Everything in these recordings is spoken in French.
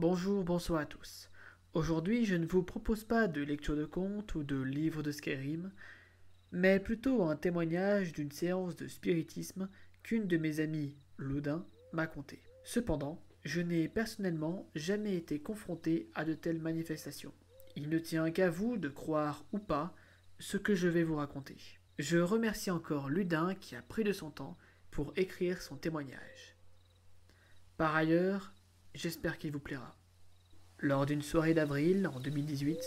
Bonjour, bonsoir à tous. Aujourd'hui, je ne vous propose pas de lecture de contes ou de livres de Skerim, mais plutôt un témoignage d'une séance de spiritisme qu'une de mes amies, Loudin, m'a contée. Cependant, je n'ai personnellement jamais été confronté à de telles manifestations. Il ne tient qu'à vous de croire ou pas ce que je vais vous raconter. Je remercie encore Loudin qui a pris de son temps pour écrire son témoignage. Par ailleurs, j'espère qu'il vous plaira. Lors d'une soirée d'avril en 2018,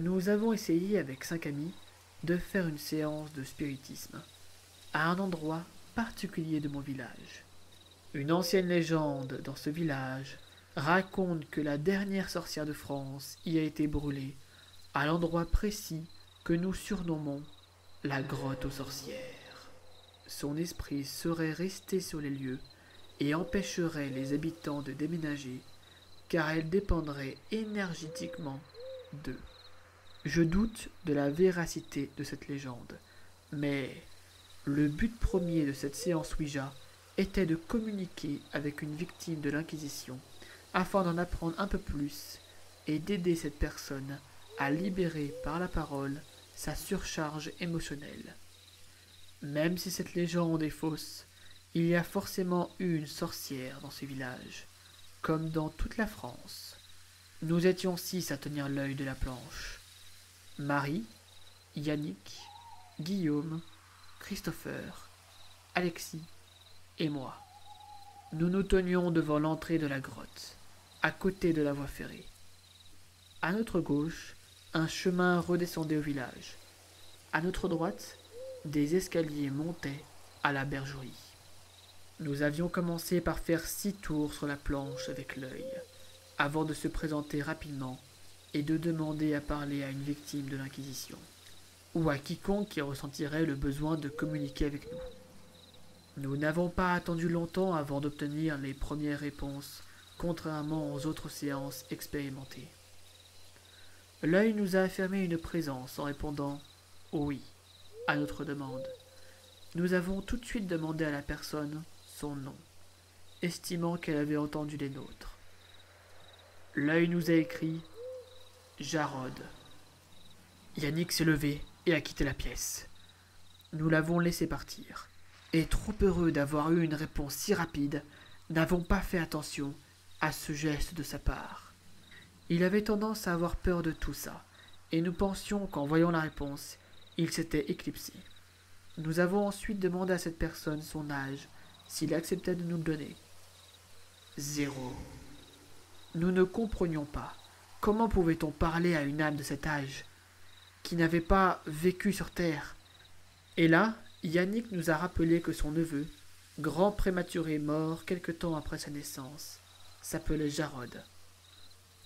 nous avons essayé avec 5 amis de faire une séance de spiritisme à un endroit particulier de mon village. Une ancienne légende dans ce village raconte que la dernière sorcière de France y a été brûlée à l'endroit précis que nous surnommons la grotte aux sorcières. Son esprit serait resté sur les lieux et empêcherait les habitants de déménager, car elle dépendrait énergétiquement d'eux. Je doute de la véracité de cette légende, mais le but premier de cette séance Ouija était de communiquer avec une victime de l'Inquisition, afin d'en apprendre un peu plus et d'aider cette personne à libérer par la parole sa surcharge émotionnelle. Même si cette légende est fausse, il y a forcément eu une sorcière dans ce village, comme dans toute la France. Nous étions 6 à tenir l'œil de la planche. Marie, Yannick, Guillaume, Christopher, Alexis et moi. Nous nous tenions devant l'entrée de la grotte, à côté de la voie ferrée. À notre gauche, un chemin redescendait au village. À notre droite, des escaliers montaient à la bergerie. Nous avions commencé par faire 6 tours sur la planche avec l'œil, avant de se présenter rapidement et de demander à parler à une victime de l'Inquisition, ou à quiconque qui ressentirait le besoin de communiquer avec nous. Nous n'avons pas attendu longtemps avant d'obtenir les premières réponses, contrairement aux autres séances expérimentées. L'œil nous a affirmé une présence en répondant « oui » à notre demande. Nous avons tout de suite demandé à la personne son nom, estimant qu'elle avait entendu les nôtres. L'œil nous a écrit « Jarod ». Yannick s'est levé et a quitté la pièce. Nous l'avons laissé partir, et trop heureux d'avoir eu une réponse si rapide, n'avons pas fait attention à ce geste de sa part. Il avait tendance à avoir peur de tout ça, et nous pensions qu'en voyant la réponse, il s'était éclipsé. Nous avons ensuite demandé à cette personne son âge, s'il acceptait de nous le donner. 0. Nous ne comprenions pas. Comment pouvait-on parler à une âme de cet âge, qui n'avait pas vécu sur Terre? Et là, Yannick nous a rappelé que son neveu, grand prématuré mort quelque temps après sa naissance, s'appelait Jarod.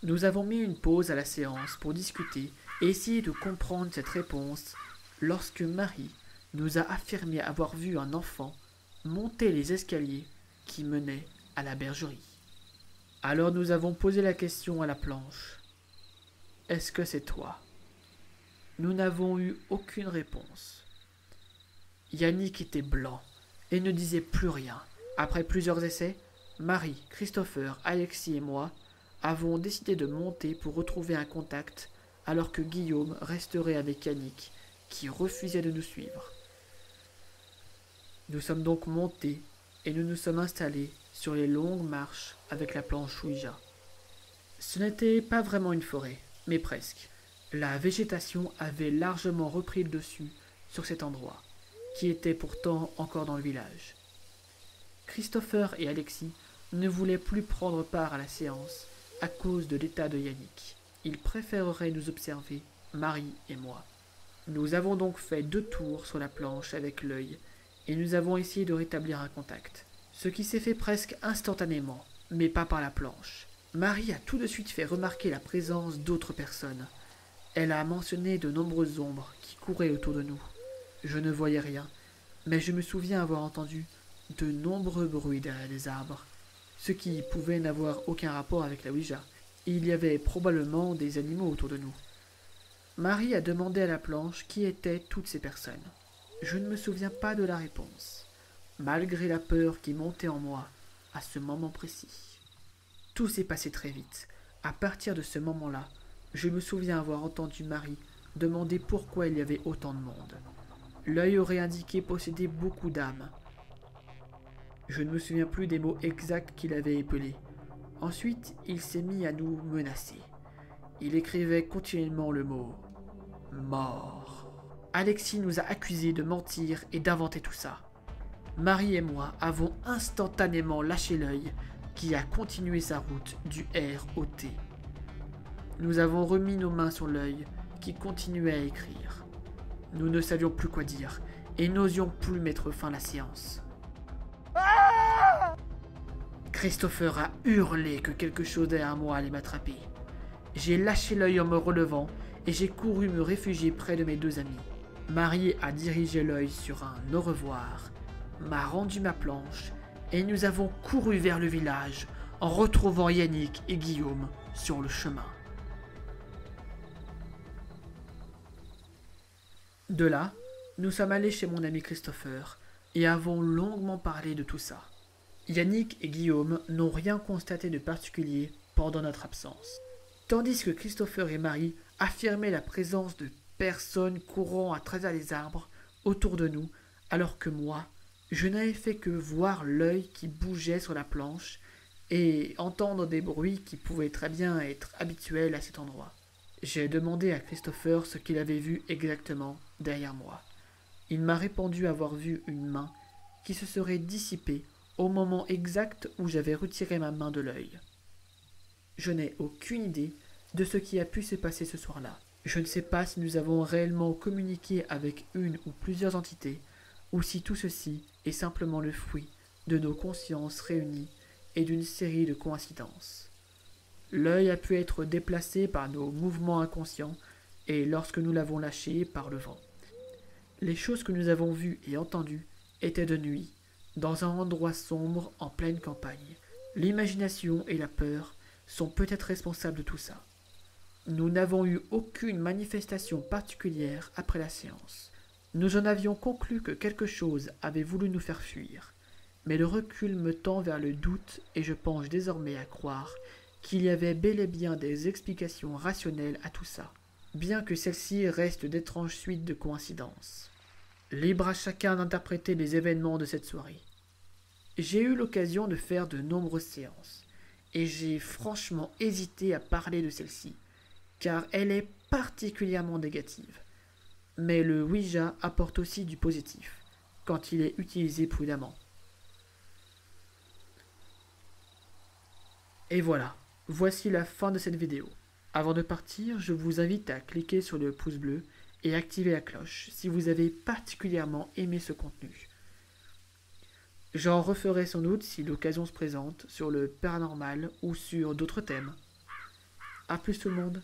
Nous avons mis une pause à la séance pour discuter et essayer de comprendre cette réponse lorsque Marie nous a affirmé avoir vu un enfant monter les escaliers qui menaient à la bergerie. Alors nous avons posé la question à la planche. « Est-ce que c'est toi ?» Nous n'avons eu aucune réponse. Yannick était blanc et ne disait plus rien. Après plusieurs essais, Marie, Christopher, Alexis et moi avons décidé de monter pour retrouver un contact alors que Guillaume resterait avec Yannick qui refusait de nous suivre. Nous sommes donc montés et nous nous sommes installés sur les longues marches avec la planche Ouija. Ce n'était pas vraiment une forêt, mais presque. La végétation avait largement repris le dessus sur cet endroit, qui était pourtant encore dans le village. Christopher et Alexis ne voulaient plus prendre part à la séance à cause de l'état de Yannick. Ils préféreraient nous observer, Marie et moi. Nous avons donc fait 2 tours sur la planche avec l'œil, et nous avons essayé de rétablir un contact. Ce qui s'est fait presque instantanément, mais pas par la planche. Marie a tout de suite fait remarquer la présence d'autres personnes. Elle a mentionné de nombreuses ombres qui couraient autour de nous. Je ne voyais rien, mais je me souviens avoir entendu de nombreux bruits derrière les arbres, ce qui pouvait n'avoir aucun rapport avec la Ouija. Il y avait probablement des animaux autour de nous. Marie a demandé à la planche qui étaient toutes ces personnes. Je ne me souviens pas de la réponse, malgré la peur qui montait en moi à ce moment précis. Tout s'est passé très vite. À partir de ce moment-là, je me souviens avoir entendu Marie demander pourquoi il y avait autant de monde. L'œil aurait indiqué posséder beaucoup d'âmes. Je ne me souviens plus des mots exacts qu'il avait épelés. Ensuite, il s'est mis à nous menacer. Il écrivait continuellement le mot « mort ». Alexis nous a accusés de mentir et d'inventer tout ça. Marie et moi avons instantanément lâché l'œil qui a continué sa route du R au T. Nous avons remis nos mains sur l'œil qui continuait à écrire. Nous ne savions plus quoi dire et n'osions plus mettre fin à la séance. Christopher a hurlé que quelque chose derrière moi allait m'attraper. J'ai lâché l'œil en me relevant et j'ai couru me réfugier près de mes deux amis. Marie a dirigé l'œil sur un au revoir, m'a rendu ma planche et nous avons couru vers le village en retrouvant Yannick et Guillaume sur le chemin. De là, nous sommes allés chez mon ami Christopher et avons longuement parlé de tout ça. Yannick et Guillaume n'ont rien constaté de particulier pendant notre absence, tandis que Christopher et Marie affirmaient la présence de personnes courant à travers les arbres autour de nous, alors que moi, je n'avais fait que voir l'œil qui bougeait sur la planche et entendre des bruits qui pouvaient très bien être habituels à cet endroit. J'ai demandé à Christopher ce qu'il avait vu exactement derrière moi. Il m'a répondu avoir vu une main qui se serait dissipée au moment exact où j'avais retiré ma main de l'œil. Je n'ai aucune idée de ce qui a pu se passer ce soir-là. Je ne sais pas si nous avons réellement communiqué avec une ou plusieurs entités, ou si tout ceci est simplement le fruit de nos consciences réunies et d'une série de coïncidences. L'œil a pu être déplacé par nos mouvements inconscients et lorsque nous l'avons lâché par le vent. Les choses que nous avons vues et entendues étaient de nuit, dans un endroit sombre en pleine campagne. L'imagination et la peur sont peut-être responsables de tout ça. Nous n'avons eu aucune manifestation particulière après la séance. Nous en avions conclu que quelque chose avait voulu nous faire fuir, mais le recul me tend vers le doute et je penche désormais à croire qu'il y avait bel et bien des explications rationnelles à tout ça, bien que celles-ci restent d'étranges suites de coïncidences. Libre à chacun d'interpréter les événements de cette soirée. J'ai eu l'occasion de faire de nombreuses séances, et j'ai franchement hésité à parler de celle-ci, car elle est particulièrement négative. Mais le Ouija apporte aussi du positif, quand il est utilisé prudemment. Et voilà, voici la fin de cette vidéo. Avant de partir, je vous invite à cliquer sur le pouce bleu et activer la cloche si vous avez particulièrement aimé ce contenu. J'en referai sans doute si l'occasion se présente sur le paranormal ou sur d'autres thèmes. A plus tout le monde!